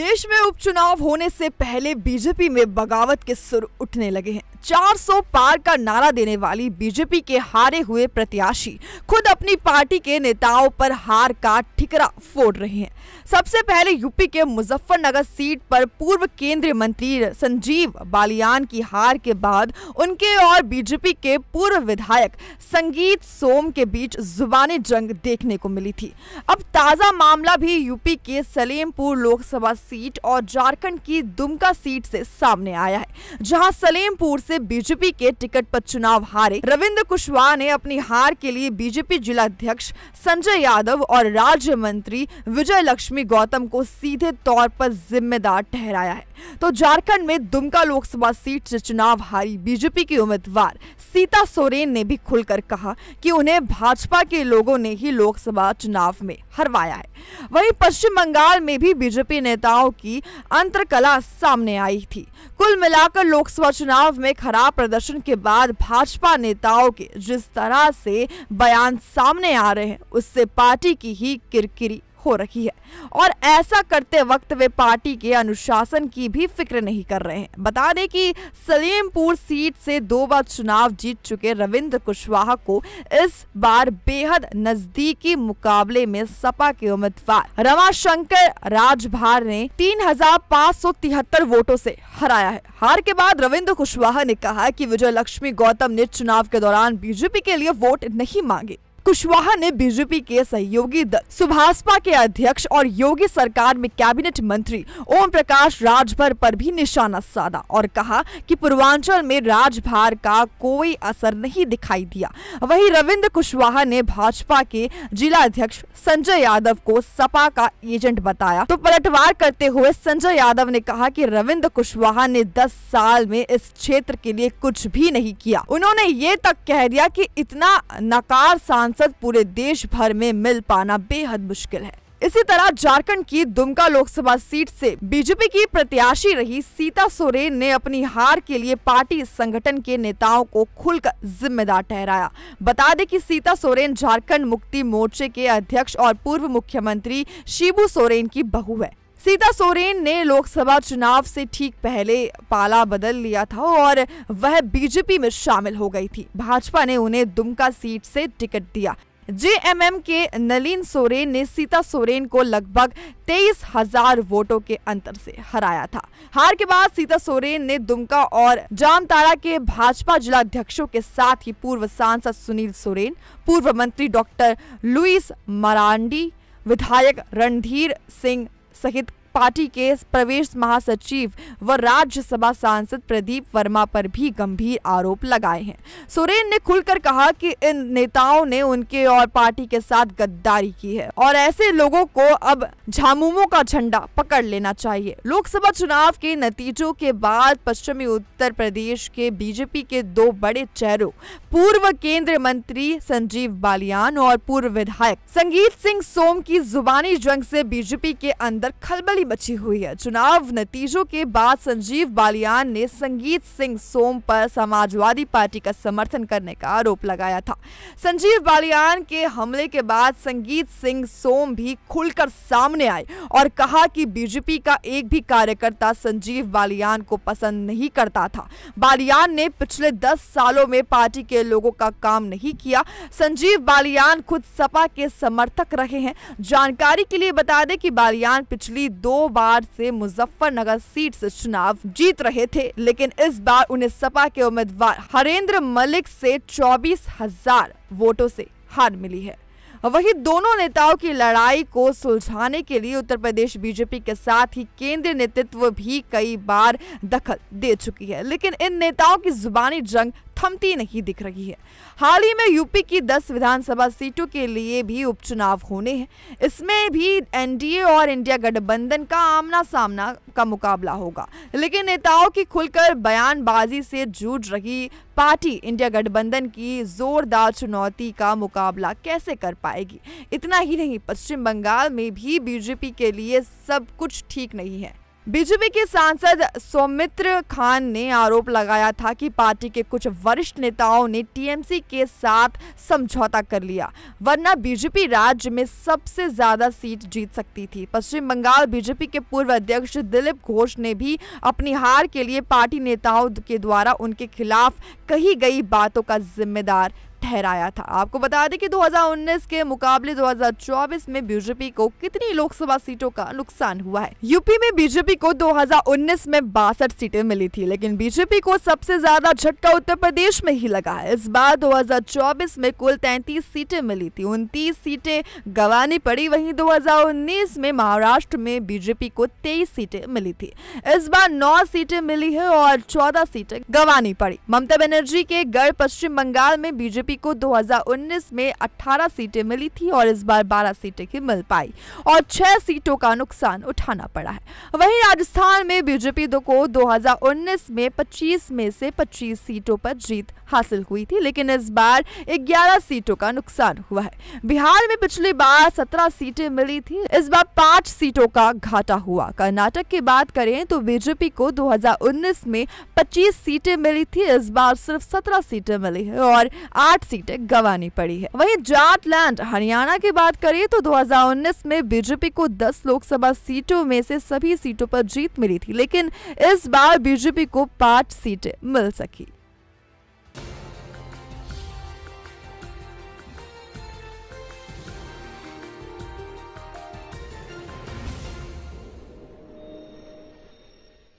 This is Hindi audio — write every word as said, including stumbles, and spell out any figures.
देश में उपचुनाव होने से पहले बीजेपी में बगावत के सुर उठने लगे हैं। चार सौ पार का नारा देने वाली बीजेपी के हारे हुए प्रत्याशी खुद अपनी पार्टी के नेताओं पर हार का ठिकरा फोड़ रहे हैं। सबसे पहले यूपी के मुजफ्फरनगर सीट पर पूर्व केंद्रीय मंत्री संजीव बालियान की हार के बाद उनके और बीजेपी के पूर्व विधायक संगीत सोम के बीच जुबानी जंग देखने को मिली थी। अब ताजा मामला भी यूपी के सलेमपुर लोकसभा सीट और झारखंड की दुमका सीट से सामने आया है, जहां सलेमपुर से बीजेपी के टिकट पर चुनाव हारे रविंद्र कुशवाहा ने अपनी हार के लिए बीजेपी जिलाध्यक्ष संजय यादव और राज्य मंत्री विजय लक्ष्मी गौतम को सीधे तौर पर जिम्मेदार ठहराया है। तो झारखंड में दुमका लोकसभा सीट से चुनाव हारी बीजेपी की उम्मीदवार सीता सोरेन ने भी खुलकर कहा कि उन्हें भाजपा के लोगों ने ही लोकसभा चुनाव में हरवाया है। वहीं पश्चिम बंगाल में भी बीजेपी नेताओं की अंतरकला सामने आई थी। कुल मिलाकर लोकसभा चुनाव में खराब प्रदर्शन के बाद भाजपा नेताओं के जिस तरह से बयान सामने आ रहे हैं उससे पार्टी की ही किरकिरी हो रही है और ऐसा करते वक्त वे पार्टी के अनुशासन की भी फिक्र नहीं कर रहे हैं। बता दें कि सलेमपुर सीट से दो बार चुनाव जीत चुके रविंद्र कुशवाहा को इस बार बेहद नजदीकी मुकाबले में सपा के उम्मीदवार रमाशंकर राजभर ने तीन हजार पाँच सौ तिहत्तर वोटों से हराया है। हार के बाद रविंद्र कुशवाहा ने कहा कि विजय लक्ष्मी गौतम ने चुनाव के दौरान बीजेपी के लिए वोट नहीं मांगे। कुशवाहा ने बीजेपी के सहयोगी दल सुभाषपा के अध्यक्ष और योगी सरकार में कैबिनेट मंत्री ओम प्रकाश राजभर पर भी निशाना साधा और कहा कि पूर्वांचल में राजभर का कोई असर नहीं दिखाई दिया। वहीं रविंद्र कुशवाहा ने भाजपा के जिलाध्यक्ष संजय यादव को सपा का एजेंट बताया तो पलटवार करते हुए संजय यादव ने कहा कि रविंद्र कुशवाहा ने दस साल में इस क्षेत्र के लिए कुछ भी नहीं किया। उन्होंने ये तक कह दिया कि इतना नकार सांसद पूरे देश भर में मिल पाना बेहद मुश्किल है। इसी तरह झारखंड की दुमका लोकसभा सीट से बीजेपी की प्रत्याशी रही सीता सोरेन ने अपनी हार के लिए पार्टी संगठन के नेताओं को खुलकर जिम्मेदार ठहराया। बता दें कि सीता सोरेन झारखंड मुक्ति मोर्चे के अध्यक्ष और पूर्व मुख्यमंत्री शिबू सोरेन की बहू है। सीता सोरेन ने लोकसभा चुनाव से ठीक पहले पाला बदल लिया था और वह बीजेपी में शामिल हो गई थी। भाजपा ने उन्हें दुमका सीट से टिकट दिया। जे एम एम के नलिन सोरेन ने सीता सोरेन को लगभग तेईस हजार वोटों के अंतर से हराया था। हार के बाद सीता सोरेन ने दुमका और जामताड़ा के भाजपा जिलाध्यक्षों के साथ ही पूर्व सांसद सुनील सोरेन, पूर्व मंत्री डॉक्टर लुईस मरांडी, विधायक रणधीर सिंह सहित पार्टी के प्रवेश महासचिव व राज्यसभा सांसद प्रदीप वर्मा पर भी गंभीर आरोप लगाए हैं। सोरेन ने खुलकर कहा कि इन नेताओं ने उनके और पार्टी के साथ गद्दारी की है और ऐसे लोगों को अब झामुमो का झंडा पकड़ लेना चाहिए। लोकसभा चुनाव के नतीजों के बाद पश्चिमी उत्तर प्रदेश के बीजेपी के दो बड़े चेहरों पूर्व केंद्रीय मंत्री संजीव बालियान और पूर्व विधायक संगीत सिंह सोम की जुबानी जंग से बीजेपी के अंदर खलबली बची हुई है। चुनाव नतीजों के बाद संजीव बालियान ने संगीत सिंह सोम पर समाजवादी पार्टी का समर्थन करने का आरोप लगाया था। संजीव बालियान के हमले के बाद संगीत सिंह सोम भी खुलकर सामने आए और कहा कि बीजेपी का एक भी कार्यकर्ता संजीव बालियान को पसंद नहीं करता था। बालियान ने पिछले दस सालों में पार्टी के लोगों का काम नहीं किया। संजीव बालियान खुद सपा के समर्थक रहे हैं। जानकारी के लिए बता दें कि बालियान पिछली दो बार से मुजफ्फरनगर सीट से चुनाव जीत रहे थे, लेकिन इस बार उन्हें सपा के उम्मीदवार हरेंद्र मलिक से चौबीस हजार वोटों से हार मिली है। वहीं दोनों नेताओं की लड़ाई को सुलझाने के लिए उत्तर प्रदेश बीजेपी के साथ ही केंद्रीय नेतृत्व भी कई बार दखल दे चुकी है, लेकिन इन नेताओं की जुबानी जंग थमती नहीं दिख रही है। हाल ही में यूपी की दस विधानसभा सीटों के लिए भी उपचुनाव होने हैं। इसमें भी एन डी ए और इंडिया गठबंधन का आमना सामना का मुकाबला होगा, लेकिन नेताओं की खुलकर बयानबाजी से जूझ रही पार्टी इंडिया गठबंधन की जोरदार चुनौती का मुकाबला कैसे कर पाएगी। इतना ही नहीं, पश्चिम बंगाल में भी बीजेपी के लिए सब कुछ ठीक नहीं है। बीजेपी के सांसद सौमित्र खान ने आरोप लगाया था कि पार्टी के कुछ वरिष्ठ नेताओं ने टीएमसी के साथ समझौता कर लिया, वरना बीजेपी राज्य में सबसे ज्यादा सीट जीत सकती थी। पश्चिम बंगाल बीजेपी के पूर्व अध्यक्ष दिलीप घोष ने भी अपनी हार के लिए पार्टी नेताओं के द्वारा उनके खिलाफ कही गई बातों का जिम्मेदार ठहराया था। आपको बता दें कि दो हज़ार उन्नीस के मुकाबले दो हज़ार चौबीस में बीजेपी को कितनी लोकसभा सीटों का नुकसान हुआ है। यूपी में बीजेपी को दो हज़ार उन्नीस में बासठ सीटें मिली थी, लेकिन बीजेपी को सबसे ज्यादा झटका उत्तर प्रदेश में ही लगा है। इस बार दो हज़ार चौबीस में कुल तैंतीस सीटें मिली थी, उनतीस सीटें गंवानी पड़ी। वहीं दो हज़ार उन्नीस में महाराष्ट्र में बीजेपी को तेईस सीटें मिली थी, इस बार नौ सीटें मिली है और चौदह सीटें गंवानी पड़ी। ममता बनर्जी के गढ़ पश्चिम बंगाल में बीजेपी को दो हज़ार उन्नीस में अठारह सीटें मिली थी और इस बार बारह सीटें ही मिल पाई और छह सीटों का नुकसान उठाना पड़ा है। वहीं राजस्थान में बीजेपी को दो हज़ार उन्नीस में पच्चीस में से पच्चीस सीटों पर जीत हासिल हुई थी, लेकिन इस बार ग्यारह सीटों का नुकसान हुआ है। बिहार में पिछली बार सत्रह सीटें मिली थी, इस बार पांच सीटों का घाटा हुआ। कर्नाटक की बात करें तो बीजेपी को दो हज़ार उन्नीस में पच्चीस सीटें मिली थी, इस बार सिर्फ सत्रह सीटें मिली है और आठ सीटें गंवानी पड़ी है। वहीं जाटलैंड हरियाणा की बात करें तो दो हज़ार उन्नीस में बीजेपी को दस लोकसभा सीटों में से सभी सीटों पर जीत मिली थी, लेकिन इस बार बीजेपी को पांच सीटें मिल सकी।